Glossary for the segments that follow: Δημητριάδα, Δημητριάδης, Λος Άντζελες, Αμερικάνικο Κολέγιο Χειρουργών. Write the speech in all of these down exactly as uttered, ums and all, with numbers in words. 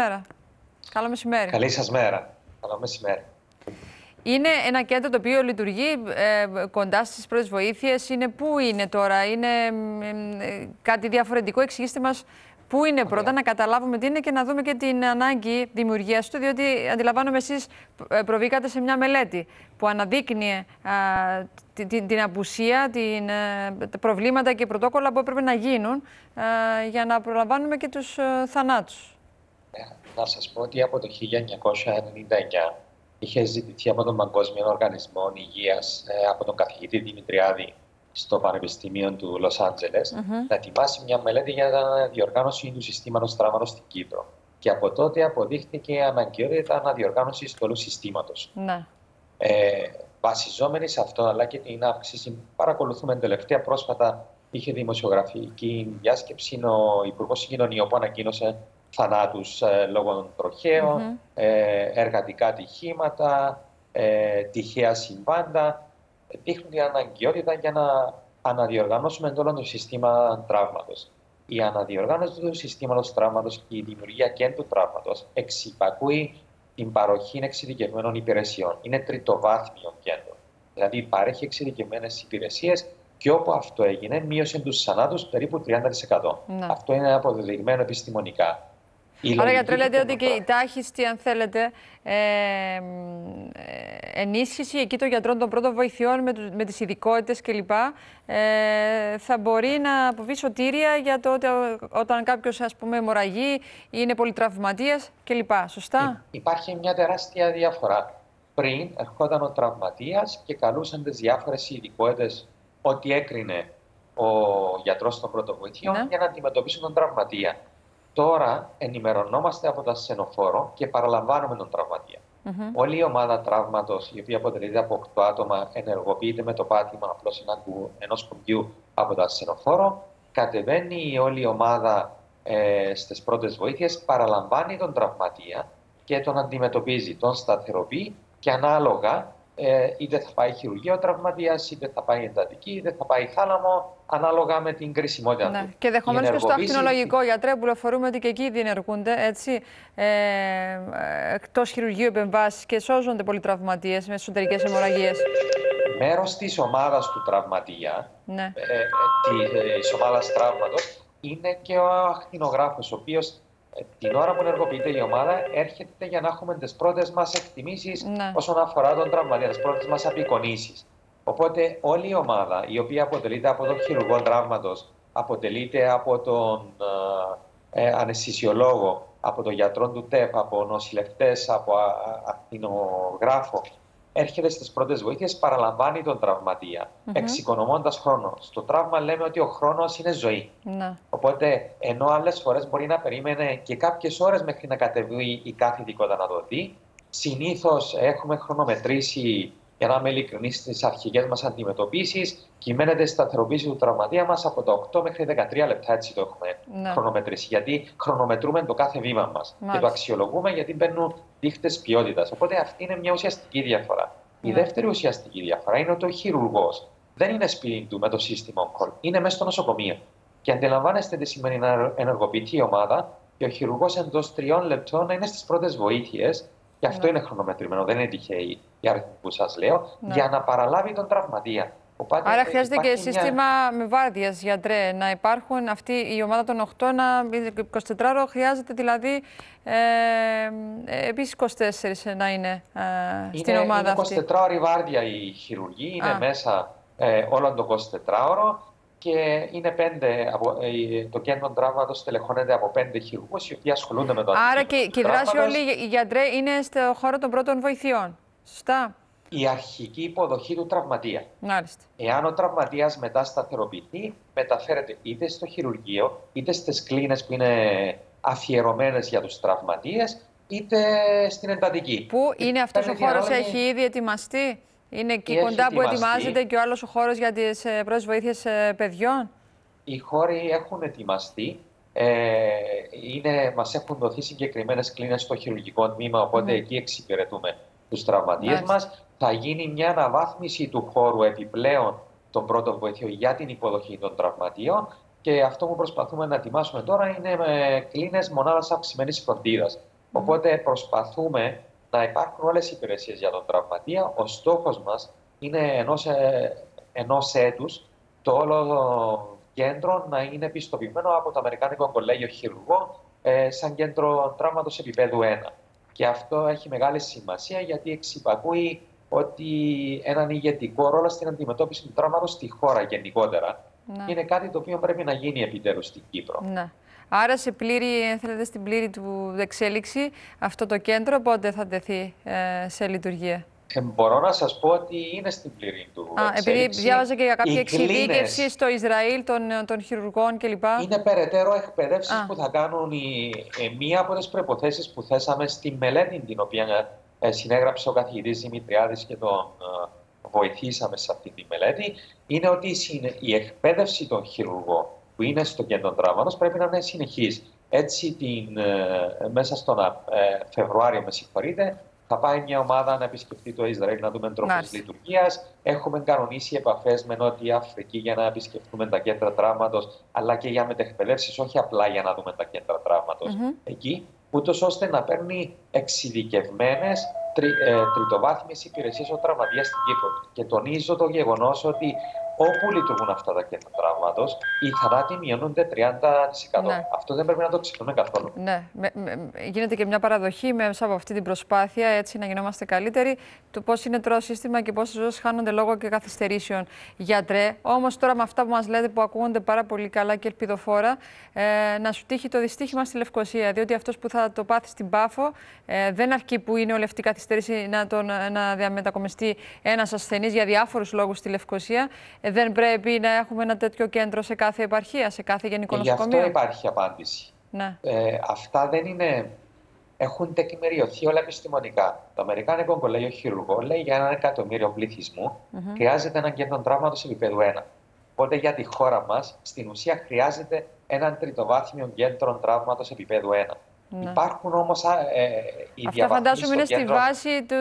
Μέρα. Καλό μεσημέρι. Καλή σας μέρα. Καλό μεσημέρι. Είναι ένα κέντρο το οποίο λειτουργεί ε, κοντά στις πρώτες βοήθειες. Είναι πού είναι τώρα, είναι ε, ε, κάτι διαφορετικό. Εξηγήστε μας πού είναι πρώτα, να καταλάβουμε τι είναι και να δούμε και την ανάγκη δημιουργίας του. Διότι αντιλαμβάνομαι εσείς προβήκατε σε μια μελέτη που αναδείκνυε ε, την, την απουσία, την, ε, τα προβλήματα και πρωτόκολλα που έπρεπε να γίνουν ε, για να προλαμβάνουμε και τους ε, θανάτους. Να σας πω ότι από το χίλια εννιακόσια ενενήντα εννιά είχε ζητηθεί από τον Παγκόσμιο Οργανισμό Υγείας, από τον καθηγητή Δημητριάδη στο Πανεπιστήμιο του Λος Άντζελες, mm -hmm. να ετοιμάσει μια μελέτη για την διοργάνωση του συστήματος τραύματος στην Κύπρο. Και από τότε αποδείχθηκε αναγκαιότητα αναδιοργάνωση του όλου συστήματος. Mm. Ε, βασιζόμενοι σε αυτό, αλλά και την αύξηση που παρακολουθούμε τελευταία πρόσφατα, είχε δημοσιογραφική διάσκεψη ο Υπουργός Συγκοινωνίων που ανακοίνωσε θανάτους ε, λόγω τροχαίων, mm -hmm. ε, εργατικά ατυχήματα, ε, τυχαία συμβάντα. Δείχνουν την αναγκαιότητα για να αναδιοργανώσουμε όλο το σύστημα τραύματος. Η αναδιοργάνωση του συστήματος τραύματος και η δημιουργία κέντρου τραύματος εξυπακούει την παροχή εξειδικευμένων υπηρεσιών. Είναι τριτοβάθμιο κέντρο. Δηλαδή παρέχει εξειδικευμένες υπηρεσίες και όπου αυτό έγινε, μείωσε τους θανάτους περίπου τριάντα τοις εκατό. Να. Αυτό είναι αποδεδειγμένο επιστημονικά. Άρα, γιατρέ, λέτε ότι και η τάχιστη, αν θέλετε, ε, ε, ενίσχυση εκεί των γιατρών των πρώτων βοηθειών με, με τις ειδικότητες κλπ. Ε, θα μπορεί να αποβεί σωτήρια για το ότι όταν κάποιος, ας πούμε, αιμορραγεί, είναι πολυτραυματίας κλπ. Σωστά. Υ, υπάρχει μια τεράστια διαφορά. Πριν ερχόταν ο τραυματίας και καλούσαν τις διάφορες ειδικότητες ό,τι έκρινε ο γιατρός των πρώτων βοηθειών ναι. για να αντιμετωπίσουν τον τραυματία. Τώρα ενημερωνόμαστε από τα ασθενοφόρο και παραλαμβάνουμε τον τραυματία. Mm -hmm. Όλη η ομάδα τραύματος, η οποία αποτελείται από οκτώ άτομα, ενεργοποιείται με το πάτημα απλώς ενός κουμπιού από τα ασθενοφόρο, κατεβαίνει η όλη η ομάδα ε, στις πρώτες βοήθειες, παραλαμβάνει τον τραυματία και τον αντιμετωπίζει, τον σταθεροποιεί και ανάλογα Ε, είτε θα πάει χειρουργείο τραυματίας, είτε θα πάει εντατική, είτε θα πάει θάλαμο, ανάλογα με την κρισιμότητα ναι. του. Και δεχομένως και στο ακτινολογικό γιατρέ, πληροφορούμε ότι και εκεί διενεργούνται έτσι, ε, εκτός χειρουργείου επεμβάσεις και σώζονται πολυτραυματίες με εσωτερικές αιμορραγίες. Μέρος της ομάδας του τραυματία, ναι. ε, ε, της ομάδας τραύματος, είναι και ο ακτινογράφος, ο οποίος την ώρα που ενεργοποιείται η ομάδα, έρχεται για να έχουμε τις πρώτες μας εκτιμήσεις ναι. όσον αφορά τον τραυματία, τις πρώτες μας απεικονίσεις. Οπότε όλη η ομάδα, η οποία αποτελείται από τον χειρουργό τραύματος, αποτελείται από τον ε, αναισθησιολόγο, από τον γιατρό του ΤΕΠ, από νοσηλευτές, από ακτινογράφο, έρχεται στις πρώτες βοήθειες, παραλαμβάνει τον τραυματία, mm-hmm. εξοικονομώντας χρόνο. Στο τραύμα λέμε ότι ο χρόνος είναι ζωή. Να. Οπότε, ενώ άλλες φορές μπορεί να περίμενε και κάποιες ώρες μέχρι να κατεβεί η κάθε ειδικότητα να το δει, συνήθως έχουμε χρονομετρήσει, για να είμαι ειλικρινής, στις αρχικές μας αντιμετωπίσεις, κυμαίνεται η σταθεροποίηση του τραυματία μας από τα οκτώ μέχρι δεκατρία λεπτά. Έτσι το έχουμε να. χρονομετρήσει. Γιατί χρονομετρούμε το κάθε βήμα μας Μάλιστα. και το αξιολογούμε, γιατί μπαίνουν δείχτες ποιότητας. Οπότε αυτή είναι μια ουσιαστική διαφορά. Η ναι. δεύτερη ουσιαστική διαφορά είναι ότι ο χειρουργός δεν είναι σπίτι του με το σύστημα όγκορ, είναι μέσα στο νοσοκομείο. Και αντιλαμβάνεστε τι σημαίνει να ενεργοποιηθεί η ομάδα και ο χειρουργός εντός τριών λεπτών να είναι στις πρώτες βοήθειες. Και αυτό ναι. είναι χρονομετρημένο, δεν είναι τυχαίοι οι αριθμοί που σας λέω, ναι. για να παραλάβει τον τραυματία. Οπότε άρα χρειάζεται και μια... σύστημα με βάρδιας, γιατρέ, να υπάρχουν αυτή η ομάδα των οκτώ, να είκοσι τέσσερις χρειάζεται δηλαδή ε, επίσης είκοσι τέσσερις να είναι, ε, είναι στην ομάδα αυτή. Είναι είκοσι τέσσερις ώρη βάρδια η χειρουργή, είναι Α. μέσα ε, όλο το εικοσιτετράωρο και είναι πέντε, το κέντρο τραύματος τελεχώνεται από πέντε χειρουργούς οι οποίοι ασχολούνται με το αντίκτυπο. Άρα και, και η δράση όλοι οι γιατρέ είναι στο χώρο των πρώτων βοηθειών. Σωστά. Η αρχική υποδοχή του τραυματία. Μάλιστα. Εάν ο τραυματίας μετά σταθεροποιηθεί, μεταφέρεται είτε στο χειρουργείο, είτε στις κλίνες που είναι αφιερωμένες για τους τραυματίες, είτε στην εντατική. Πού είναι αυτός ο χώρος, διάλογη... έχει ήδη ετοιμαστεί. Είναι εκεί κοντά που ετοιμάζεται και ο άλλος ο χώρος για τις πρώτες βοήθειες παιδιών. Οι χώροι έχουν ετοιμαστεί. Ε, είναι, μας έχουν δοθεί συγκεκριμένες κλίνες στο χειρουργικό τμήμα, οπότε mm. εκεί εξυπηρετούμε τους τραυματίες mm. μας. Θα γίνει μια αναβάθμιση του χώρου επιπλέον των πρώτων βοηθειών για την υποδοχή των τραυματίων Και αυτό που προσπαθούμε να ετοιμάσουμε τώρα είναι με κλίνες μονάδας αυξημένης φροντίδας. Οπότε προσπαθούμε να υπάρχουν όλες οι υπηρεσίες για τον τραυματία. Ο στόχος μας είναι ενός, ενός έτους το όλο κέντρο να είναι πιστοποιημένο από το Αμερικάνικο Κολέγιο Χειρουργών ε, σαν κέντρο τραύματος επίπεδου ένα. Και αυτό έχει μεγάλη σημασία γιατί εξυπακούει ότι έναν ηγετικό ρόλο στην αντιμετώπιση του τραύματος στη χώρα γενικότερα. Να. Είναι κάτι το οποίο πρέπει να γίνει επιτέλους στην Κύπρο. Να. Άρα σε πλήρη, θέλετε, στην πλήρη του εξέλιξη αυτό το κέντρο πότε θα τεθεί ε, σε λειτουργία? Ε, μπορώ να σας πω ότι είναι στην πλήρη του Α, εξέλιξη. Επειδή διάβαζα και για κάποια εξειδίκευση στο Ισραήλ των, των χειρουργών κλπ. Είναι περαιτέρω εκπαιδεύσεις Α. που θα κάνουν οι, ε, μία από τις προϋποθέσεις που θέσαμε στη μελέτη την οποία ε, συνέγραψε ο καθηγητής Δημητριάδης και τον... Ε, βοηθήσαμε σε αυτή τη μελέτη, είναι ότι η εκπαίδευση των χειρουργών που είναι στο κέντρο τραύματος πρέπει να είναι συνεχής. Έτσι, την, μέσα στον ε, Φεβρουάριο, με συγχωρείτε, θα πάει μια ομάδα να επισκεφτεί το Ισραήλ να δούμε τρόπους λειτουργίας. Έχουμε κανονίσει επαφές με Νότια Αφρική για να επισκεφτούμε τα κέντρα τραύματος, αλλά και για μετεκπαιδεύσεις, όχι απλά για να δούμε τα κέντρα τραύματος mm-hmm. εκεί, ούτως ώστε να παίρνει εξειδικευμένες Τρι, ε, τριτοβάθμιες υπηρεσίες ο τραυματίας στην Κύπρο. Και τονίζω το γεγονός ότι όπου λειτουργούν αυτά τα κέντρα τραύματος, οι θανάτοι μειώνονται τριάντα τοις εκατό. Ναι. Αυτό δεν πρέπει να το ξεχνούμε καθόλου. Ναι. Με, με, γίνεται και μια παραδοχή μέσα από αυτή την προσπάθεια, έτσι να γινόμαστε καλύτεροι, του πώς είναι τρώο σύστημα και πόσες ζωές χάνονται λόγω και καθυστερήσεων. Γιατρέ, όμως τώρα με αυτά που μας λέτε που ακούγονται πάρα πολύ καλά και ελπιδοφόρα, ε, να σου τύχει το δυστύχημα στη Λευκοσία. Διότι αυτός που θα το πάθει στην Πάφο ε, δεν αρκεί που είναι όλη αυτή η καθυστέρηση να, τον, να διαμετακομιστεί ένας ασθενής για διάφορους λόγους στη Λευκοσία. Δεν πρέπει να έχουμε ένα τέτοιο κέντρο σε κάθε επαρχία, σε κάθε γενικό νοσοκομείο? Γι' αυτό υπάρχει απάντηση. Ναι. Ε, αυτά δεν είναι... Έχουν τεκμηριωθεί όλα επιστημονικά. Το Αμερικάνικο Κολέγιο Χειρουργών λέει για ένα εκατομμύριο πληθυσμού mm-hmm. χρειάζεται έναν κέντρο τραύματος επίπεδου ένα. Οπότε για τη χώρα μας, στην ουσία, χρειάζεται έναν τριτοβάθμιο κέντρο τραύματος επίπεδου ένα. Ναι. Υπάρχουν όμως ε, οι Αυτά φαντάζομαι είναι κέντρο... στη βάση του,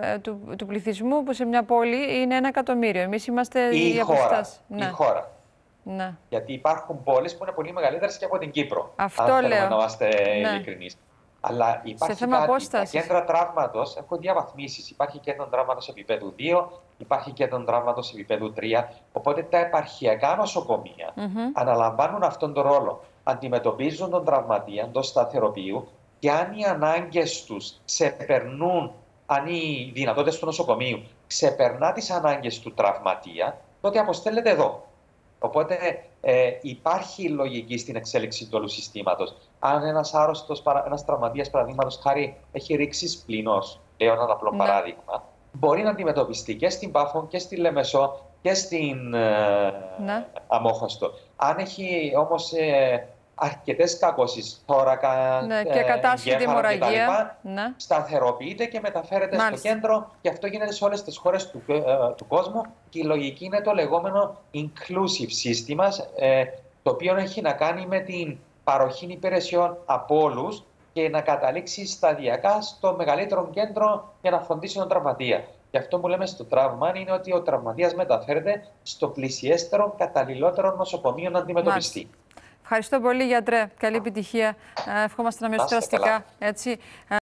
ε, του, του πληθυσμού που σε μια πόλη είναι ένα εκατομμύριο. Εμείς είμαστε η, η χώρα. Ναι. Η χώρα. Ναι. Γιατί υπάρχουν πόλεις που είναι πολύ μεγαλύτερες και από την Κύπρο. Αυτό αν λέω. Αν να είμαστε ναι. ειλικρινείς. Αλλά υπάρχει σε θέμα κάτι, τα κέντρα τραύματος έχουν διαβαθμίσεις. Υπάρχει κέντρο τραύματος επίπεδου δύο, υπάρχει κέντρο τραύματος επίπεδου τρία. Οπότε τα επαρχιακά νοσοκομεία mm-hmm. αναλαμβάνουν αυτόν τον ρόλο. Αντιμετωπίζουν τον τραυματία, τον σταθεροποιούν και αν οι ανάγκες τους ξεπερνούν, αν οι δυνατότητες του νοσοκομείου ξεπερνά τις ανάγκες του τραυματία, τότε αποστέλλεται εδώ. Οπότε ε, υπάρχει λογική στην εξέλιξη του όλου συστήματος. Αν ένας άρρωστος, ένας τραυματίας, παραδείγματος χάρη, έχει ρίξει σπληνός, λέω ένα απλό ναι. παράδειγμα, μπορεί να αντιμετωπιστεί και στην Πάφο και στη Λεμεσό και στην ε, ναι. Αμόχωστο. Αν έχει όμως... Ε, αρκετές κακώσεις, θώρακα, ναι, και κατάσχετη αιμορραγία, ναι. σταθεροποιείται και μεταφέρεται Μάλιστα. στο κέντρο και αυτό γίνεται σε όλες τις χώρες του, ε, του κόσμου και η λογική είναι το λεγόμενο inclusive σύστημα, ε, το οποίο έχει να κάνει με την παροχή υπηρεσιών από όλους και να καταλήξει σταδιακά στο μεγαλύτερο κέντρο για να φροντίσει τον τραυματία. Και αυτό που λέμε στο τραύμα είναι ότι ο τραυματίας μεταφέρεται στο πλησιέστερο, καταλληλότερο νοσοκομείο να αντιμετωπιστεί. Μάλιστα. Ευχαριστώ πολύ, γιατρέ. Καλή επιτυχία. Ευχόμαστε να μειωθεί δραστικά.